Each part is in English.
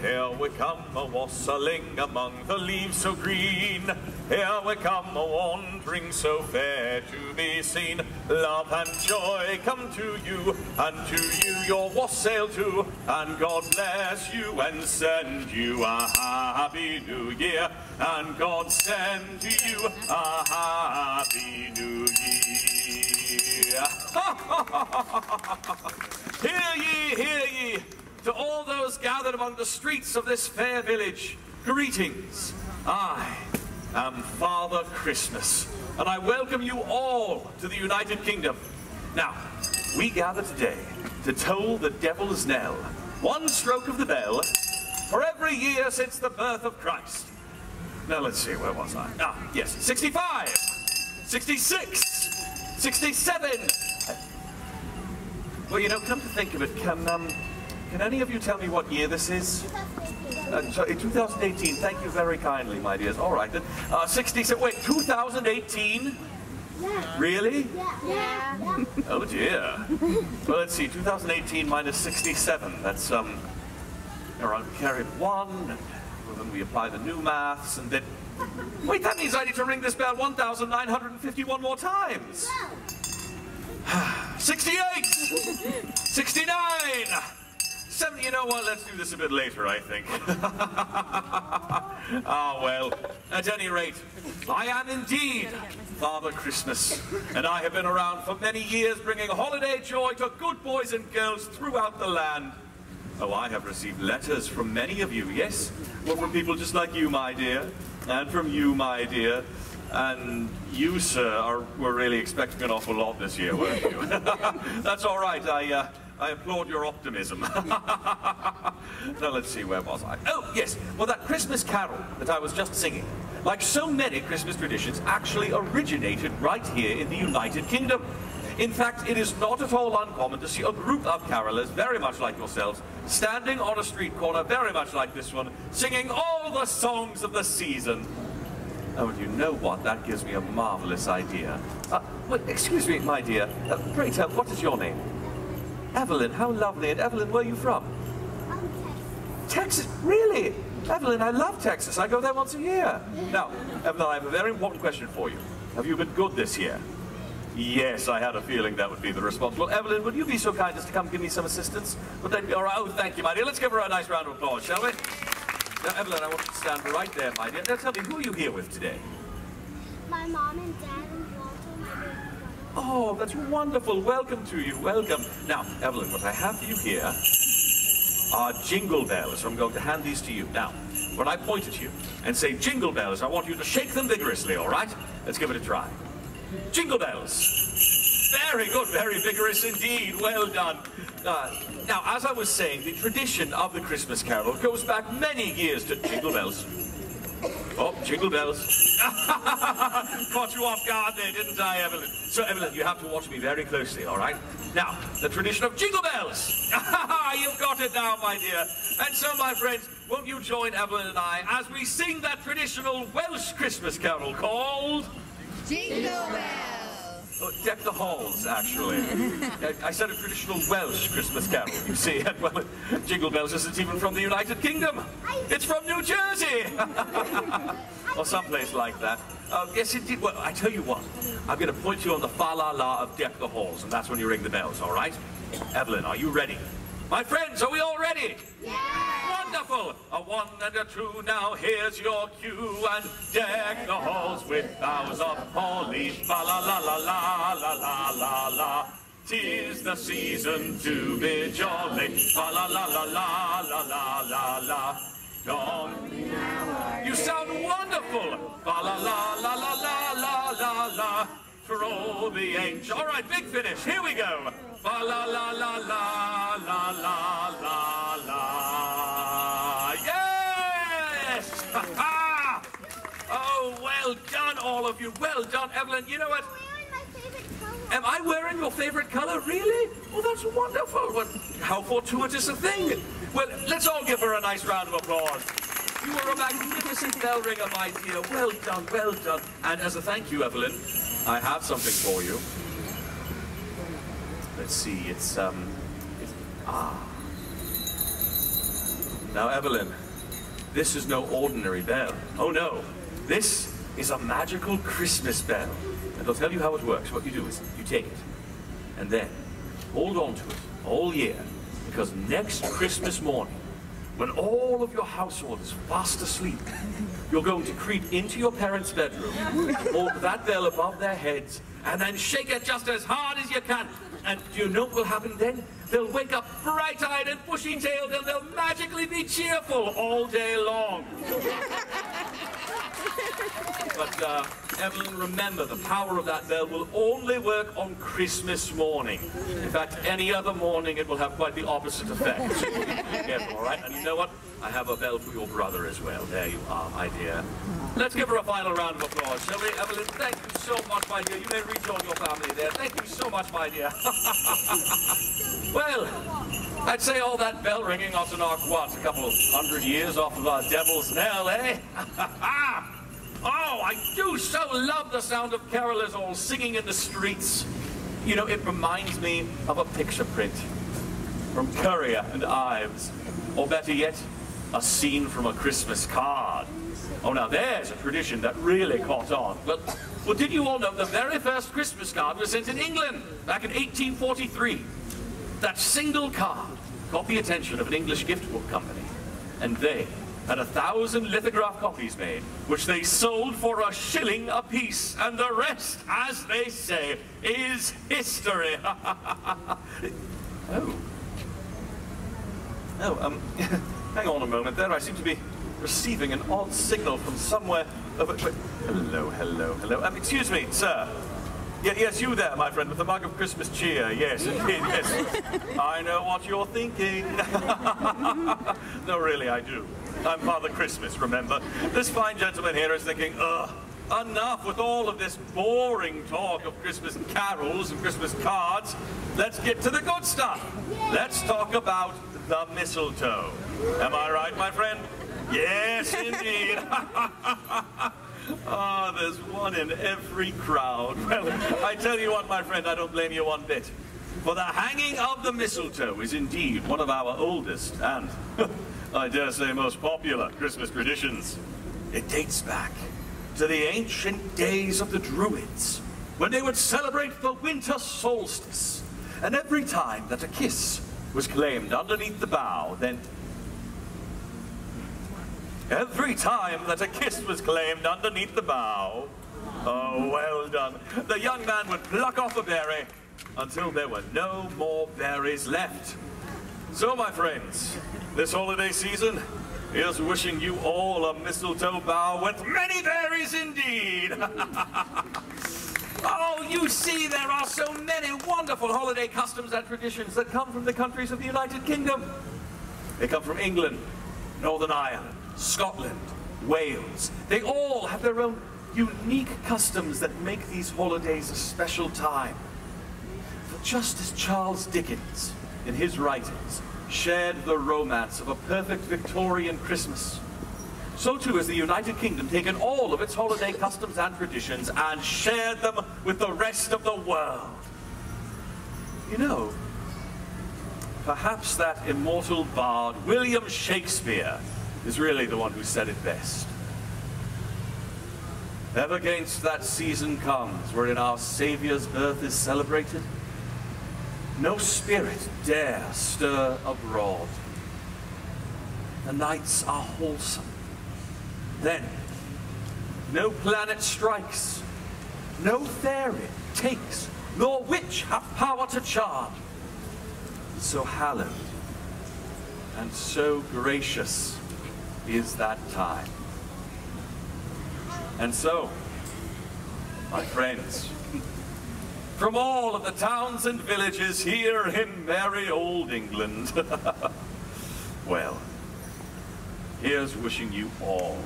here we come a-wassailing among the leaves so green. Here we come a-wandering so fair to be seen. Love and joy come to you, and to you your wassail too. And God bless you and send you a happy new year. And God send to you a happy new year. Hear ye, hear ye. To all those gathered among the streets of this fair village, greetings. I am Father Christmas, and I welcome you all to the United Kingdom. Now, we gather today to toll the devil's knell, one stroke of the bell, for every year since the birth of Christ. Now, let's see, where was I? Ah, yes, 65, 66, 67. Well, you know, come to think of it, can any of you tell me what year this is? 2018. Thank you very kindly, my dears. All right then. 67. Wait, 2018? Yeah. Really? Yeah. Yeah. Oh dear. Well, let's see. 2018 minus 67. That's around carry one. And well, then we apply the new maths, and then wait. That means I need to ring this bell 1,951 more times. Yeah. 68. 69. 70, you know what, let's do this a bit later, I think. Ah, well, at any rate, I am indeed Father Christmas, and I have been around for many years bringing holiday joy to good boys and girls throughout the land. Oh, I have received letters from many of you, yes? Well, from people just like you, my dear, and from you, my dear. And you, sir, were really expecting an awful lot this year, weren't you? That's all right, I applaud your optimism. Now let's see, where was I? Oh, yes, well that Christmas carol that I was just singing, like so many Christmas traditions, actually originated right here in the United Kingdom. In fact, it is not at all uncommon to see a group of carolers, very much like yourselves, standing on a street corner, very much like this one, singing all the songs of the season. Oh, and you know what? That gives me a marvelous idea. Well, excuse me, my dear. Pray tell, what is your name? Evelyn, how lovely. And Evelyn, where are you from? Texas. Texas? Really? Evelyn, I love Texas. I go there once a year. Now, Evelyn, I have a very important question for you. Have you been good this year? Yes, I had a feeling that would be the response. Well, Evelyn, would you be so kind as to come give me some assistance? Would that be all right? Oh, thank you, my dear. Let's give her a nice round of applause, shall we? Now, Evelyn, I want you to stand right there, my dear. Now, tell me, who are you here with today? My mom and dad and Walter, my baby. Oh, that's wonderful. Welcome to you. Welcome. Now, Evelyn, what I have for you here are jingle bells. I'm going to hand these to you. Now, when I point at you and say jingle bells, I want you to shake them vigorously, all right? Let's give it a try. Jingle bells. Very good. Very vigorous indeed. Well done. Now, as I was saying, the tradition of the Christmas carol goes back many years to jingle bells. Oh, jingle bells. Caught you off guard there, didn't I, Evelyn? So, Evelyn, you have to watch me very closely, all right? Now, the tradition of jingle bells. You've got it now, my dear. And so, my friends, won't you join Evelyn and I as we sing that traditional Welsh Christmas carol called... Jingle Bells. Oh, deck the halls, actually. I said a traditional Welsh Christmas carol, you see. And, well, Jingle Bells isn't even from the United Kingdom. It's from New Jersey! Or someplace like that. Yes, indeed. Well, I tell you what. I'm going to point you on the fa-la-la of Deck the Halls, and that's when you ring the bells, all right? Evelyn, are you ready? My friends, are we all ready? Yeah! Wonderful! A one and a two, now here's your cue, and deck the halls with boughs of holly. Fa-la-la-la-la-la-la-la-la. 'Tis the season to be jolly. Fa-la-la-la-la-la-la-la-la. You sound wonderful! Fa la la la la la la la la. For all the angels. All right, big finish. Here we go. Fa la la la la la la la la. Yes! Oh, well done, all of you. Well done, Evelyn. You know what? Am I wearing your favorite color? Really? Well, that's wonderful. Well, how fortuitous a thing. Well, let's all give her a nice round of applause. You were a magnificent bell ringer, my dear. Well done, well done. And as a thank you, Evelyn, I have something for you. Let's see, it's, ah. Now, Evelyn, this is no ordinary bell. Oh no, this is a magical Christmas bell. And they'll tell you how it works. What you do is you take it, and then hold on to it all year, because next Christmas morning, when all of your household is fast asleep, you're going to creep into your parents' bedroom, hold that bell above their heads, and then shake it just as hard as you can. And do you know what will happen then? They'll wake up bright-eyed and bushy-tailed, and they'll magically be cheerful all day long. But Evelyn, remember, the power of that bell will only work on Christmas morning. In fact, any other morning it will have quite the opposite effect. Careful, all right? And you know what? I have a bell for your brother as well. There you are, my dear. Let's give her a final round of applause, shall we? Evelyn, thank you so much, my dear. You may rejoin your family there. Thank you so much, my dear. Well, I'd say all that bell ringing ought to knock, what, a couple of hundred years off of our devil's knell, eh? Oh, I do so love the sound of carolers all singing in the streets. You know, it reminds me of a picture print from Currier and Ives, or better yet, a scene from a Christmas card. Oh, now there's a tradition that really caught on. Well, did you all know the very first Christmas card was sent in England back in 1843? That single card caught the attention of an English gift book company, and they had 1,000 lithograph copies made, which they sold for a shilling apiece, and the rest, as they say, is history. Hang on a moment there, I seem to be receiving an odd signal from somewhere over... Wait. Hello. Excuse me, sir. Yes, you there, my friend, with the mug of Christmas cheer. Yes, indeed, yes. I know what you're thinking. No, really, I do. I'm Father Christmas, remember? This fine gentleman here is thinking, ugh, enough with all of this boring talk of Christmas carols and Christmas cards. Let's get to the good stuff. Let's talk about the mistletoe. Am I right, my friend? Yes, indeed. Ah, oh, there's one in every crowd. Well, I tell you what, my friend, I don't blame you one bit. For the hanging of the mistletoe is indeed one of our oldest and, I dare say, most popular Christmas traditions. It dates back to the ancient days of the Druids, when they would celebrate the winter solstice. And every time that a kiss was claimed underneath the bough, then... Every time that a kiss was claimed underneath the bough, oh, well done, the young man would pluck off a berry until there were no more berries left. So, my friends, this holiday season, here's wishing you all a mistletoe bough with many berries indeed. Oh, you see, there are so many wonderful holiday customs and traditions that come from the countries of the United Kingdom. They come from England, Northern Ireland, Scotland, Wales. They all have their own unique customs that make these holidays a special time. For just as Charles Dickens, in his writings, shared the romance of a perfect Victorian Christmas, so too has the United Kingdom taken all of its holiday customs and traditions and shared them with the rest of the world. You know, perhaps that immortal bard, William Shakespeare, is really the one who said it best. Ever against that season comes wherein our Saviour's birth is celebrated, no spirit dare stir abroad. The nights are wholesome. Then, no planet strikes, no fairy takes, nor witch hath power to charm. So hallowed and so gracious is that time. And so, my friends, from all of the towns and villages here in merry old England, well, here's wishing you all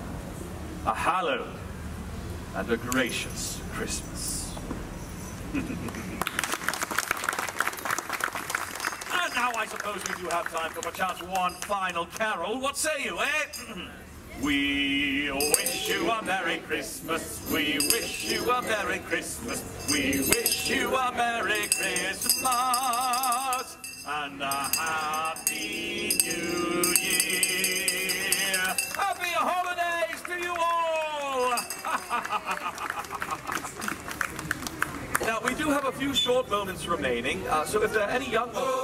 a hallowed and a gracious Christmas. Now, I suppose we do have time for perchance one final carol. What say you, eh? We wish you a Merry Christmas. We wish you a Merry Christmas. We wish you a Merry Christmas and a Happy New Year. do have a few short moments remaining, so if there are any young...